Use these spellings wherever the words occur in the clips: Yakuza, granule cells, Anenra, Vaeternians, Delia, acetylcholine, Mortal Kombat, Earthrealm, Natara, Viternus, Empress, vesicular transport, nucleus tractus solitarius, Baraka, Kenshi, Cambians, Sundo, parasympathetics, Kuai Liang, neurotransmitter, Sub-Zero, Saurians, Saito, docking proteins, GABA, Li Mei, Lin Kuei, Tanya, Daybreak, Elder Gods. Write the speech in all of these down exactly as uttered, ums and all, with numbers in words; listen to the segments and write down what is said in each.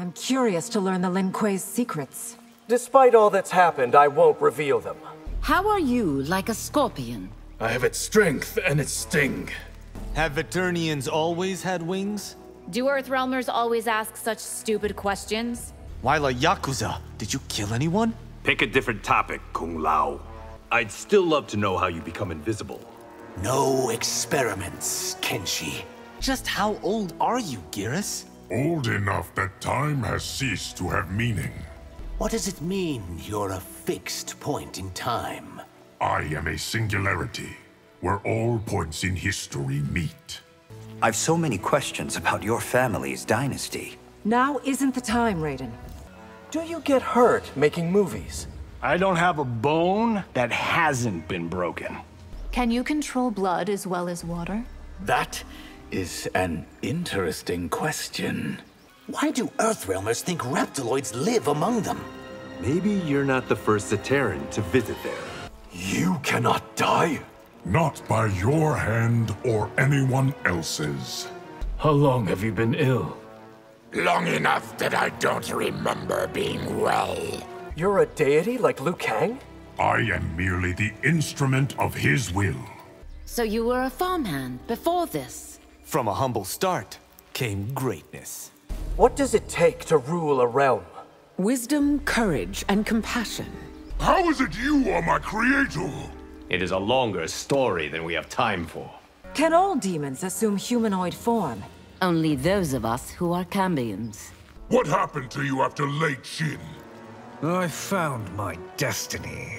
I'm curious to learn the Lin Kuei's secrets. Despite all that's happened, I won't reveal them. How are you, like a scorpion? I have its strength and its sting. Have Vaeternians always had wings? Do Earthrealmers always ask such stupid questions? While a Yakuza, did you kill anyone? Pick a different topic, Kung Lao. I'd still love to know how you become invisible. No experiments, Kenshi. Just how old are you, Geras? Old enough that time has ceased to have meaning. What does it mean, you're a fixed point in time? I am a singularity, where all points in history meet. I've so many questions about your family's dynasty. Now isn't the time, Raiden. Do you get hurt making movies? I don't have a bone that hasn't been broken. Can you control blood as well as water? That is an interesting question. Why do Earthrealmers think reptiloids live among them? Maybe you're not the first Zaterran to visit there. You cannot die? Not by your hand or anyone else's. How long have you been ill? Long enough that I don't remember being well. You're a deity like Liu Kang? I am merely the instrument of his will. So you were a farmhand before this? From a humble start came greatness. What does it take to rule a realm? Wisdom, courage, and compassion. How is it you are my creator? It is a longer story than we have time for. Can all demons assume humanoid form? Only those of us who are Cambians. What happened to you after Lake Shin? I found my destiny.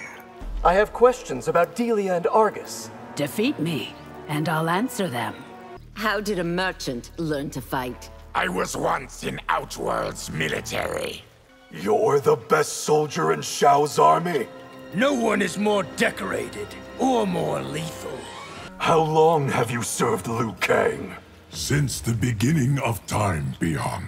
I have questions about Delia and Argus. Defeat me, and I'll answer them. How did a merchant learn to fight? I was once in Outworld's military. You're the best soldier in Shao's army. No one is more decorated or more lethal. How long have you served Liu Kang? Since the beginning of time beyond.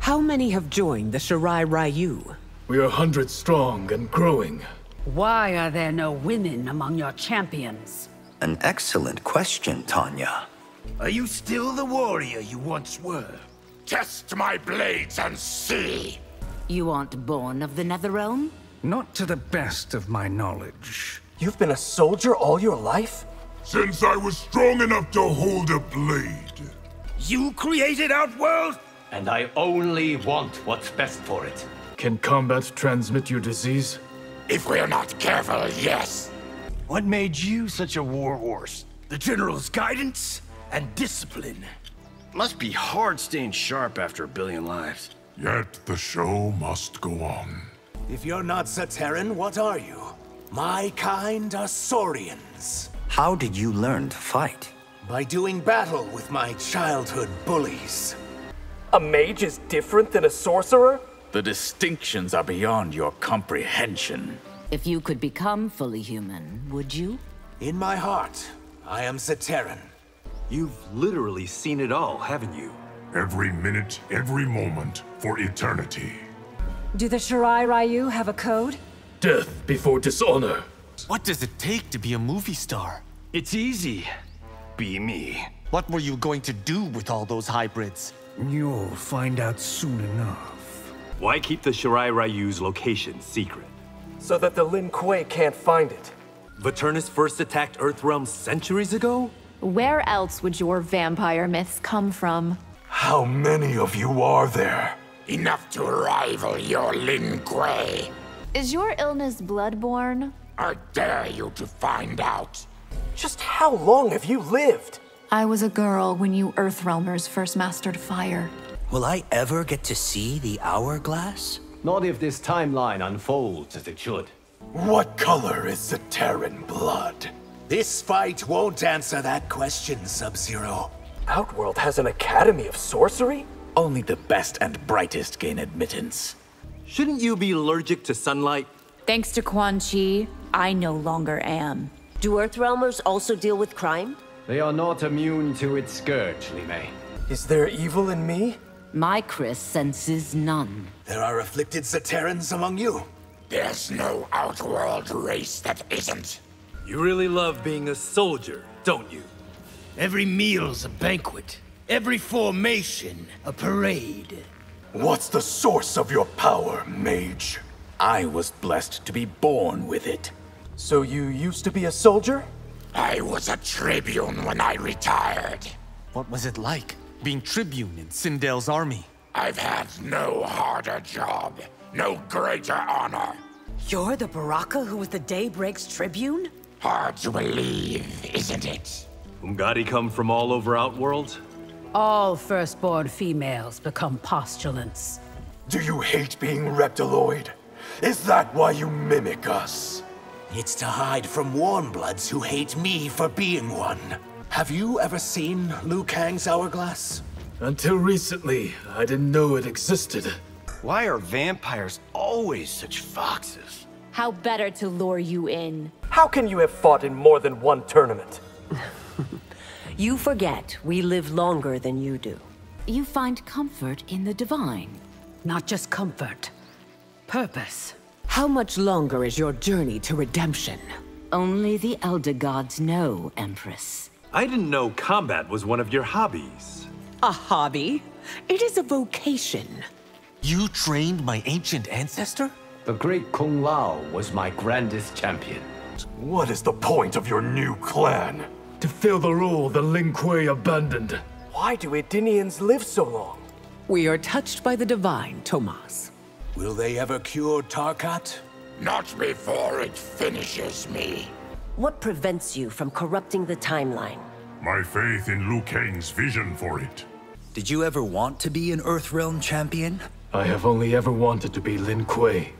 How many have joined the Shirai Ryu? We are hundreds strong and growing. Why are there no women among your champions? An excellent question, Tanya. Are you still the warrior you once were? Test my blades and see! You aren't born of the Netherrealm? Not to the best of my knowledge. You've been a soldier all your life? Since I was strong enough to hold a blade. You created Outworld? And I only want what's best for it. Can combat transmit your disease? If we're not careful, yes. What made you such a war horse? The general's guidance and discipline. Must be hard staying sharp after a billion lives. Yet the show must go on. If you're not Zaterran, what are you? My kind are Saurians. How did you learn to fight? By doing battle with my childhood bullies. A mage is different than a sorcerer? The distinctions are beyond your comprehension. If you could become fully human, would you? In my heart, I am Zaterran. You've literally seen it all, haven't you? Every minute, every moment, for eternity. Do the Shirai Ryu have a code? Death before dishonor. What does it take to be a movie star? It's easy. Be me. What were you going to do with all those hybrids? You'll find out soon enough. Why keep the Shirai Ryu's location secret? So that the Lin Kuei can't find it. Viternus first attacked Earthrealm centuries ago? Where else would your vampire myths come from? How many of you are there? Enough to rival your Lin Kuei. Is your illness bloodborne? I dare you to find out. Just how long have you lived? I was a girl when you Earthrealmers first mastered fire. Will I ever get to see the Hourglass? Not if this timeline unfolds as it should. What color is the Zaterran blood? This fight won't answer that question, Sub-Zero. Outworld has an academy of sorcery? Only the best and brightest gain admittance. Shouldn't you be allergic to sunlight? Thanks to Quan Chi, I no longer am. Do Earthrealmers also deal with crime? They are not immune to its scourge, Lime. Is there evil in me? My Chris senses none. There are afflicted Zaterrans among you. There's no Outworld race that isn't. You really love being a soldier, don't you? Every meal's a banquet. Every formation a parade. What's the source of your power, mage? I was blessed to be born with it. So you used to be a soldier? I was a tribune when I retired. What was it like, being tribune in Sindel's army? I've had no harder job, no greater honor. You're the Baraka who was the Daybreak's tribune? Hard to believe, isn't it? Umgadi come from all over Outworld? All firstborn females become postulants. Do you hate being reptiloid? Is that why you mimic us? It's to hide from warmbloods who hate me for being one. Have you ever seen Liu Kang's Hourglass? Until recently, I didn't know it existed. Why are vampires always such foxes? How better to lure you in? How can you have fought in more than one tournament? You forget we live longer than you do. You find comfort in the divine. Not just comfort. Purpose. How much longer is your journey to redemption? Only the Elder Gods know, Empress. I didn't know combat was one of your hobbies. A hobby? It is a vocation. You trained my ancient ancestor? The great Kung Lao was my grandest champion. What is the point of your new clan? To fill the role the Lin Kuei abandoned. Why do Edenians live so long? We are touched by the divine, Tomas. Will they ever cure Tarkat? Not before it finishes me. What prevents you from corrupting the timeline? My faith in Liu Kang's vision for it. Did you ever want to be an Earthrealm champion? I have only ever wanted to be Lin Kuei.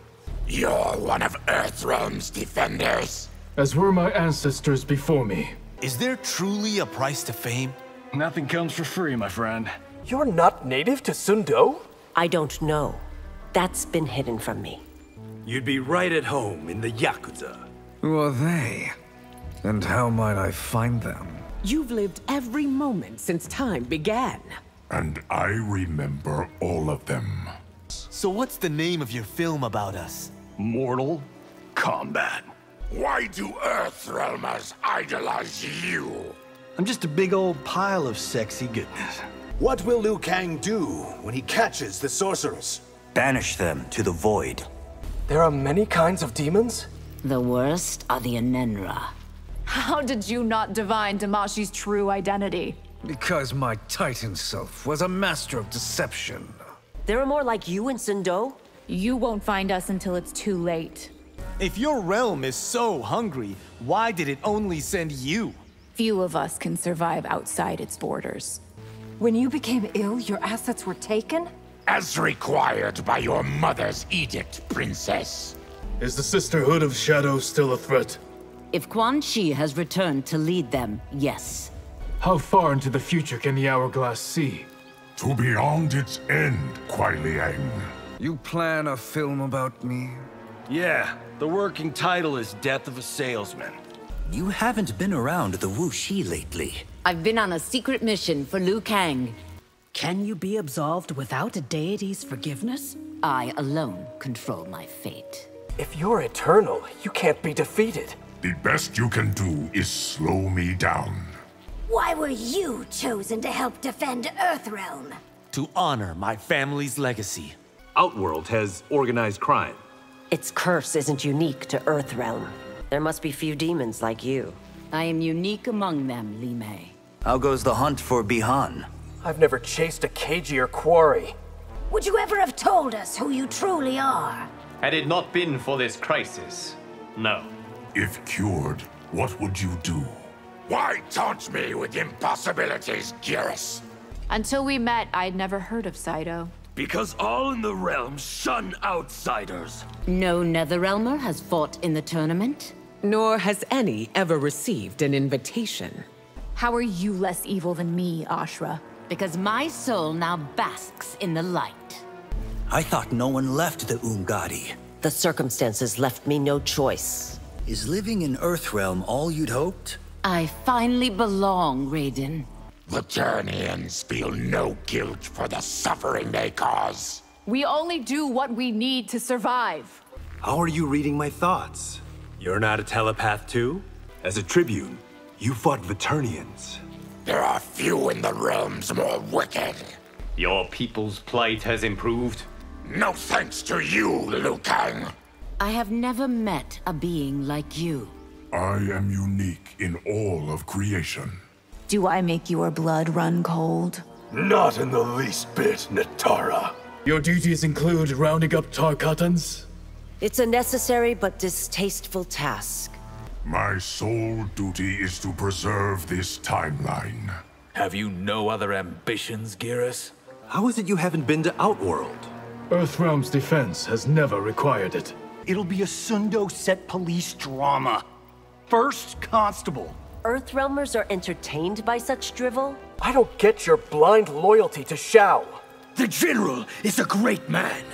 You're one of Earthrealm's defenders. As were my ancestors before me. Is there truly a price to fame? Nothing comes for free, my friend. You're not native to Sundo? I don't know. That's been hidden from me. You'd be right at home in the Yakuza. Who are they? And how might I find them? You've lived every moment since time began. And I remember all of them. So what's the name of your film about us? Mortal Kombat. Why do Earthrealmers idolize you? I'm just a big old pile of sexy goodness. What will Liu Kang do when he catches the sorcerers? Banish them to the void. There are many kinds of demons? The worst are the Anenra. How did you not divine Damashi's true identity? Because my Titan self was a master of deception. There are more like you in Sundo. You won't find us until it's too late. If your realm is so hungry, why did it only send you? Few of us can survive outside its borders. When you became ill, your assets were taken? As required by your mother's edict, Princess. Is the Sisterhood of Shadow still a threat? If Quan Chi has returned to lead them, yes. How far into the future can the Hourglass see? To beyond its end, Kuai Liang. You plan a film about me? Yeah. The working title is Death of a Salesman. You haven't been around the Wuxi lately. I've been on a secret mission for Liu Kang. Can you be absolved without a deity's forgiveness? I alone control my fate. If you're eternal, you can't be defeated. The best you can do is slow me down. Why were you chosen to help defend Earthrealm? To honor my family's legacy. Outworld has organized crime. Its curse isn't unique to Earthrealm. There must be few demons like you. I am unique among them, Li Mei. How goes the hunt for Bihan? I've never chased a cagier quarry. Would you ever have told us who you truly are? Had it not been for this crisis, no. If cured, what would you do? Why taunt me with impossibilities, Geras? Until we met, I'd never heard of Saito. Because all in the realm shun outsiders. No Netherrealmer has fought in the tournament. Nor has any ever received an invitation. How are you less evil than me, Ashra? Because my soul now basks in the light. I thought no one left the Umgadi. The circumstances left me no choice. Is living in Earthrealm all you'd hoped? I finally belong, Raiden. Vaeternians feel no guilt for the suffering they cause. We only do what we need to survive. How are you reading my thoughts? You're not a telepath too? As a tribune, you fought Vaeternians. There are few in the realms more wicked. Your people's plight has improved? No thanks to you, Liu Kang. I have never met a being like you. I am unique in all of creation. Do I make your blood run cold? Not in the least bit, Natara. Your duties include rounding up Tarkatans? It's a necessary but distasteful task. My sole duty is to preserve this timeline. Have you no other ambitions, Geras? How is it you haven't been to Outworld? Earthrealm's defense has never required it. It'll be a Sundo set police drama. First Constable. Earthrealmers are entertained by such drivel? I don't get your blind loyalty to Shao. The General is a great man.